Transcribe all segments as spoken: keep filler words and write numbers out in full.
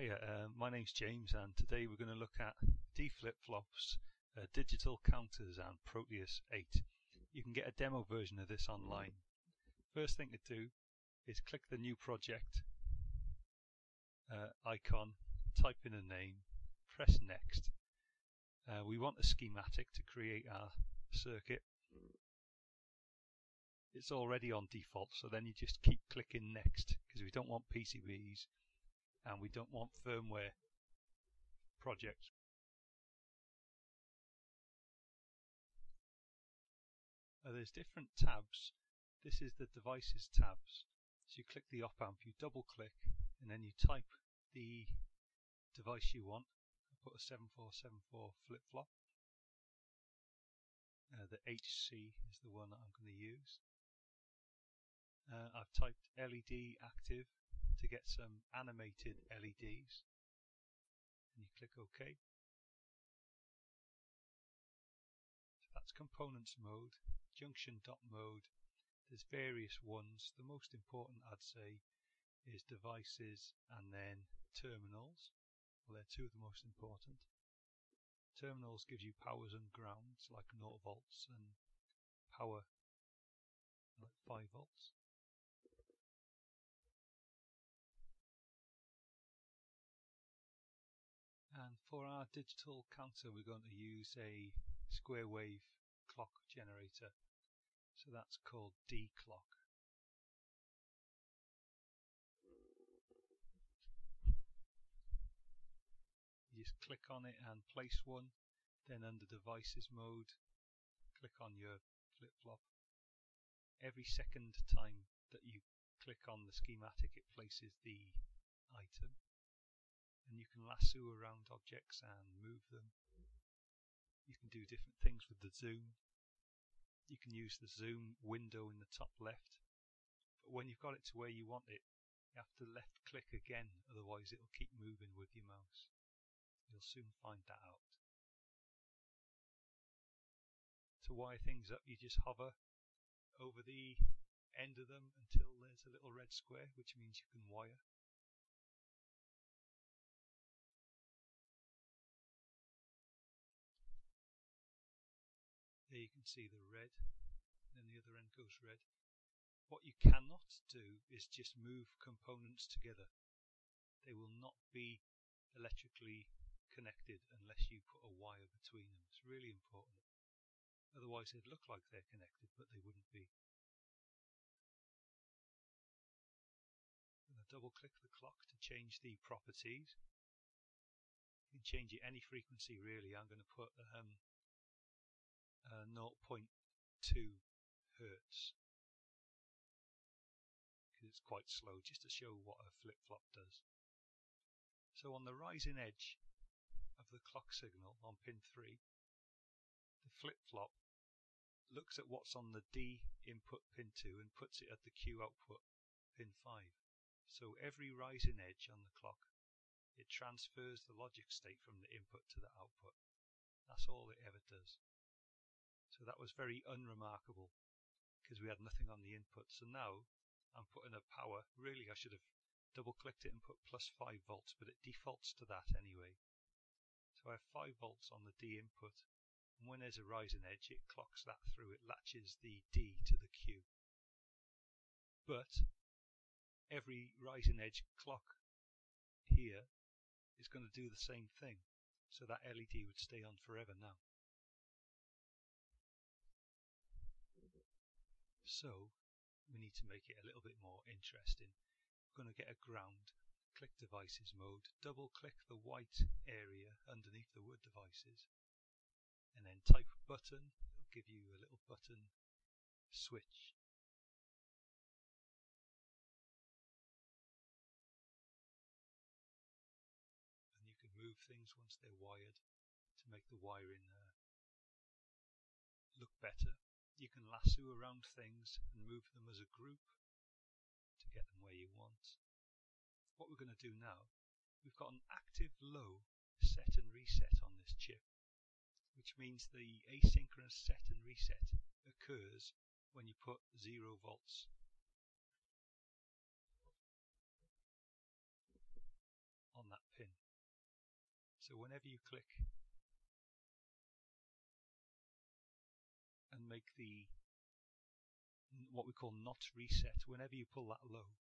Hiya, uh, my name's James and today we're going to look at D flip-flops, uh, digital counters and Proteus eight. You can get a demo version of this online. First thing to do is click the new project uh, icon, type in a name, press next. Uh, we want a schematic to create our circuit. It's already on default, so then you just keep clicking next because we don't want P C Bs and we don't want firmware projects. Uh, there's different tabs. This is the devices tabs. So you click the op-amp, you double click, and then you type the device you want. I put a seven four seven four flip-flop. Uh, the H C is the one that I'm going to use. Uh, I've typed L E D active to get some animated L E Ds, and you click OK. So that's components mode, junction dot mode. There's various ones. The most important, I'd say, is devices and then terminals. Well, they're two of the most important. Terminals gives you powers and grounds like zero volts and power like five volts. And for our digital counter we're going to use a square wave clock generator, so that's called D-Clock. You just click on it and place one, then under devices mode click on your flip-flop. Every second time that you click on the schematic it places the item. And you can lasso around objects and move them. You can do different things with the zoom. You can use the zoom window in the top left, but when you've got it to where you want it, you have to left click again, otherwise it'll keep moving with your mouse. You'll soon find that out. To wire things up, you just hover over the end of them until there's a little red square, which means you can wire. There you can see the red, then the other end goes red. What you cannot do is just move components together. They will not be electrically connected unless you put a wire between them. It's really important. Otherwise they'd look like they're connected, but they wouldn't be. I'm going to double click the clock to change the properties. You can change it any frequency really. I'm going to put um, Uh, zero point two hertz because it's quite slow, just to show what a flip-flop does. So on the rising edge of the clock signal on pin three, the flip-flop looks at what's on the D input pin two and puts it at the Q output pin five. So every rising edge on the clock, it transfers the logic state from the input to the output. That's all it ever does. So that was very unremarkable because we had nothing on the input. So now I'm putting a power. Really, I should have double clicked it and put plus five volts, but it defaults to that anyway. So I have five volts on the D input, and when there's a rising edge it clocks that through. It latches the D to the Q. But every rising edge clock here is going to do the same thing. So that L E D would stay on forever now. So we need to make it a little bit more interesting. We're going to get a ground. Click devices mode, double click the white area underneath the word devices, and then type button. It'll give you a little button switch. And you can move things once they're wired to make the wiring uh, look better. You can lasso around things and move them as a group to get them where you want. What we're going to do now, we've got an active low set and reset on this chip, which means the asynchronous set and reset occurs when you put zero volts. On that So whenever you click and make the what we call not reset, whenever you pull that low,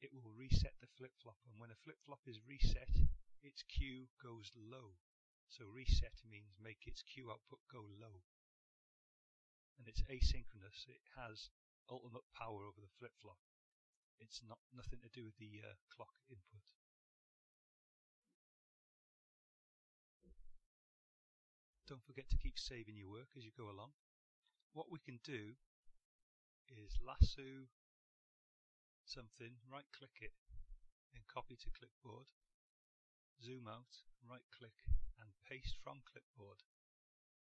it will reset the flip-flop, and when a flip-flop is reset, its Q goes low. So reset means make its Q output go low. And it's asynchronous. It has ultimate power over the flip-flop. It's not nothing to do with the uh, clock input. Don't forget to keep saving your work as you go along. What we can do is lasso something, right click it and copy to clipboard, zoom out, right click and paste from clipboard,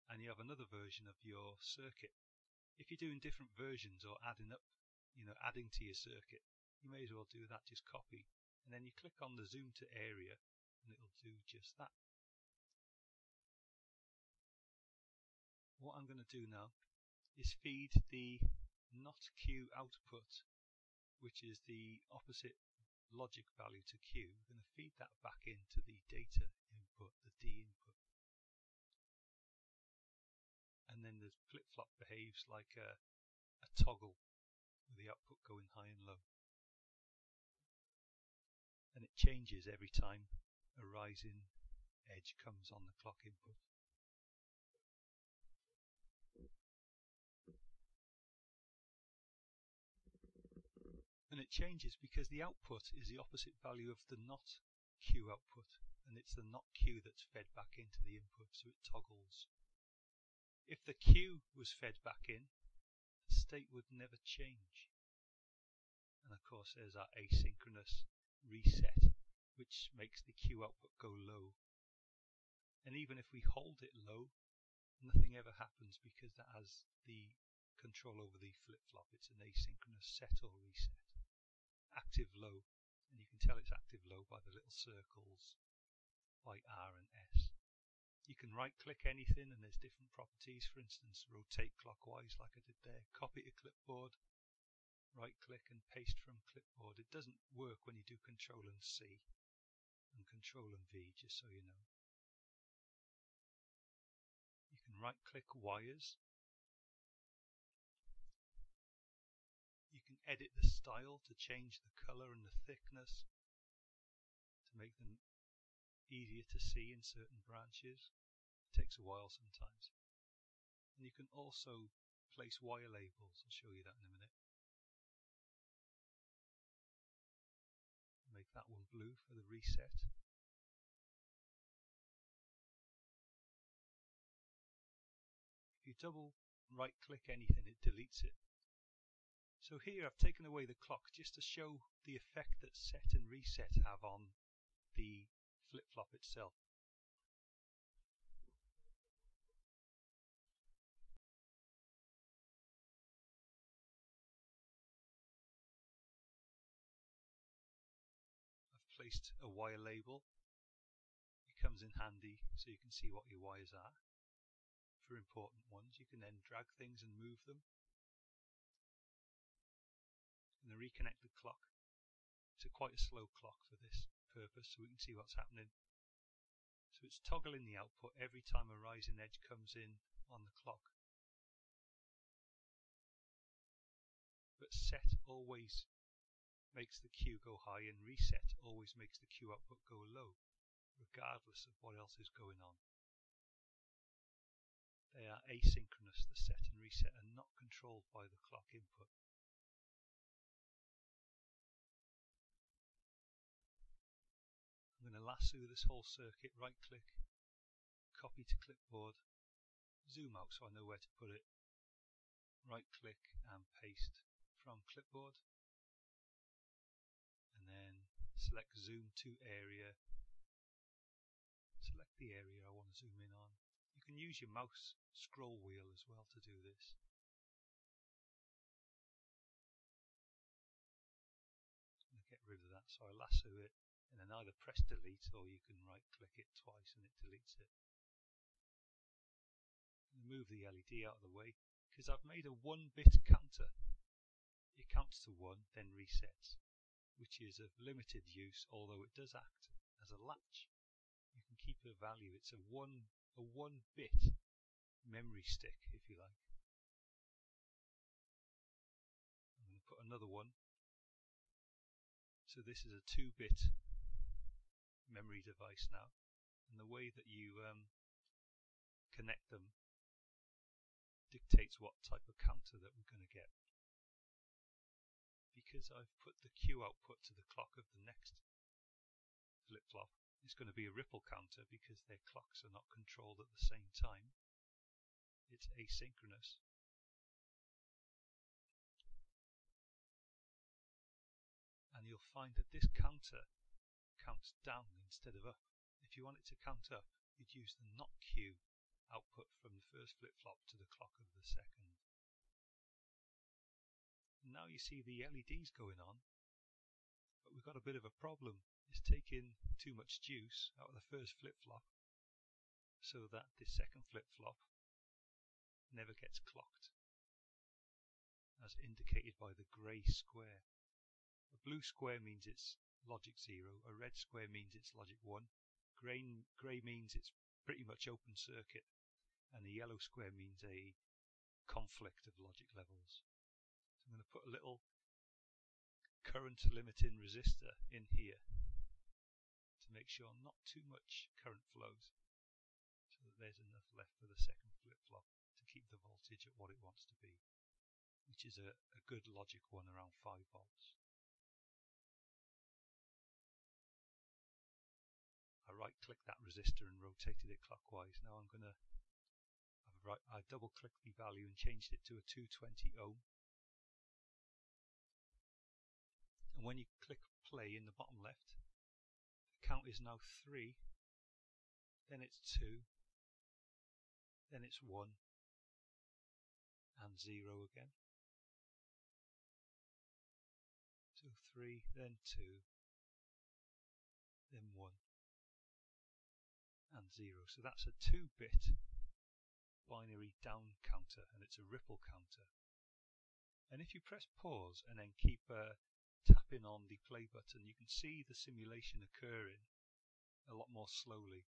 and you have another version of your circuit. If you're doing different versions or adding up, you know, adding to your circuit, you may as well do that. Just copy and then you click on the zoom to area and it'll do just that. What I'm going to do now is feed the not Q output, which is the opposite logic value to Q. We're going to feed that back into the data input, the D input. And then the flip-flop behaves like a, a toggle with the output going high and low. And it changes every time a rising edge comes on the clock input. And it changes because the output is the opposite value of the not Q output, and it's the not Q that's fed back into the input, so it toggles. If the Q was fed back in, the state would never change. And of course there's our asynchronous reset, which makes the Q output go low. And even if we hold it low, nothing ever happens because that has the control over the flip-flop. It's an asynchronous set or reset. Active low, and you can tell it's active low by the little circles by R and S. You can right click anything and there's different properties. For instance, rotate clockwise like I did there, copy to clipboard, right click and paste from clipboard. It doesn't work when you do control and C and control and V, just so you know. You can right click wires. You can edit the style to change the colour and the thickness to make them easier to see in certain branches. It takes a while sometimes. And you can also place wire labels. I'll show you that in a minute. Make that one blue for the reset. If you double right click anything, it deletes it. So here I've taken away the clock just to show the effect that set and reset have on the flip-flop itself. I've placed a wire label. It comes in handy so you can see what your wires are. For important ones, you can then drag things and move them. And then reconnect the clock. It's a quite a slow clock for this purpose, so we can see what's happening. So it's toggling the output every time a rising edge comes in on the clock. But set always makes the Q go high, and reset always makes the Q output go low, regardless of what else is going on. They are asynchronous, the set and reset are not controlled by the clock input. I'm going to lasso this whole circuit, right click, copy to clipboard, zoom out so I know where to put it, right click and paste from clipboard, and then select zoom to area, select the area I want to zoom in on. You can use your mouse scroll wheel as well to do this. I'm going to get rid of that, so I lasso it. And then either press delete or you can right click it twice and it deletes it. Move the L E D out of the way because I've made a one bit counter. It counts to one then resets, which is of limited use, although it does act as a latch. You can keep particular value. It's a one a one bit memory stick, if you like. I'm going to put another one. So this is a two bit memory device now, and the way that you um, connect them dictates what type of counter that we're going to get. Because I've put the Q output to the clock of the next flip-flop, it's going to be a ripple counter because their clocks are not controlled at the same time. It's asynchronous. And you'll find that this counter counts down instead of up. If you want it to count up, you'd use the not Q output from the first flip-flop to the clock of the second. And now you see the L E Ds going on, but we've got a bit of a problem. It's taking too much juice out of the first flip-flop so that the second flip-flop never gets clocked, as indicated by the grey square. A blue square means it's logic zero, a red square means it's logic one, grey, grey means it's pretty much open circuit, and a yellow square means a conflict of logic levels. So I'm going to put a little current limiting resistor in here to make sure not too much current flows, so that there's enough left for the second flip-flop to keep the voltage at what it wants to be, which is a, a good logic one, around five volts. I right-click that resistor and rotated it clockwise. Now I'm going to right, I double-click the value and changed it to a two hundred twenty ohm. And when you click play in the bottom left, the count is now three, then it's two, then it's one, and zero again. So three, then two, then one, and zero. So that's a two-bit binary down counter, and it's a ripple counter. And if you press pause and then keep uh, tapping on the play button, you can see the simulation occurring a lot more slowly.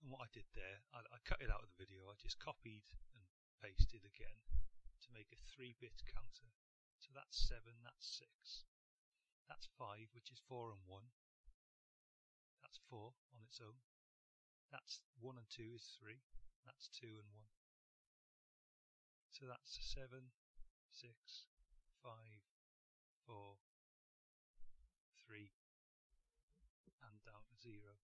And what I did there, I, I cut it out of the video, I just copied and pasted again to make a three-bit counter. So that's seven, that's six, that's five, which is four and one, that's four on its own, that's one and two is three, that's two and one. So that's seven, six, five, four, three, and down to zero.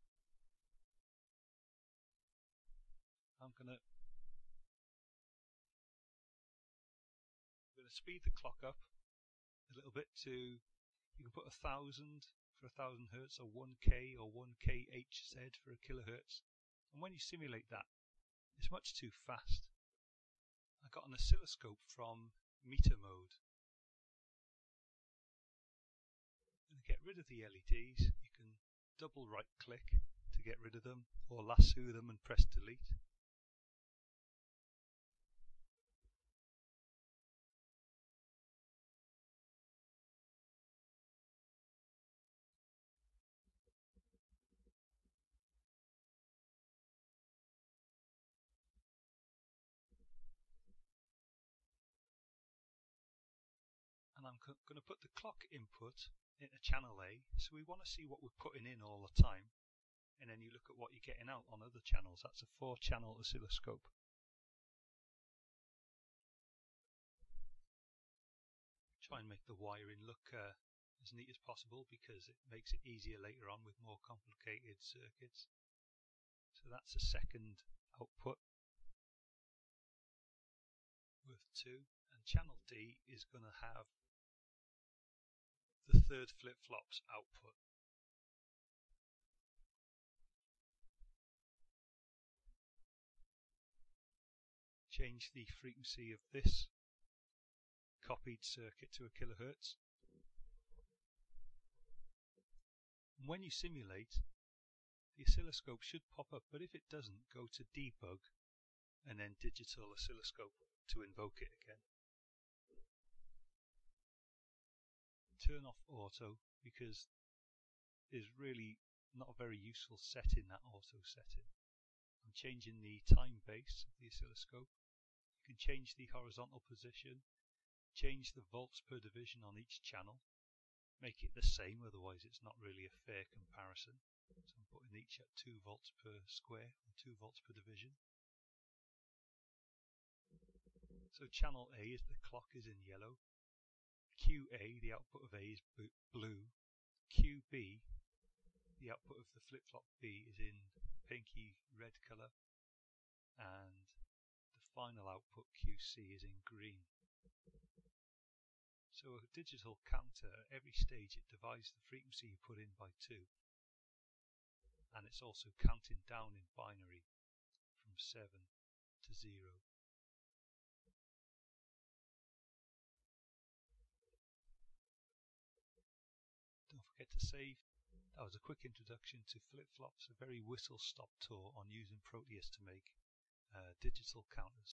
I'm going to I'm going to speed the clock up a little bit to, you can put a thousand for a thousand hertz, or one K or one K H Z for a kilohertz. And when you simulate that, it's much too fast. I got an oscilloscope from meter mode. I'm going to get rid of the L E Ds. You can double right click to get rid of them, or lasso them and press delete. And I'm going to put the clock input into channel A, so we want to see what we're putting in all the time, and then you look at what you're getting out on other channels. That's a four channel oscilloscope. Try and make the wiring look uh, as neat as possible, because it makes it easier later on with more complicated circuits. So that's a second output worth two, and channel D is going to have the third flip-flop's output. Change the frequency of this copy speed circuit to a kilohertz. And when you simulate, the oscilloscope should pop up, but if it doesn't, go to debug and then digital oscilloscope to invoke it again. Turn off auto because there's really not a very useful setting, that auto setting. I'm changing the time base of the oscilloscope. You can change the horizontal position, change the volts per division on each channel, make it the same, otherwise it's not really a fair comparison. So I'm putting each at two volts per square, or two volts per division. So channel A is the clock is in yellow. Q A, the output of A, is blue. Q B, the output of the flip-flop B, is in pinky red colour. And the final output Q C is in green. So a digital counter, at every stage it divides the frequency you put in by two. And it's also counting down in binary from seven to zero. Don't forget to save. That was a quick introduction to flip-flops, a very whistle-stop tour on using Proteus to make uh, digital counters.